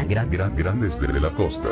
Grandes de la Costa.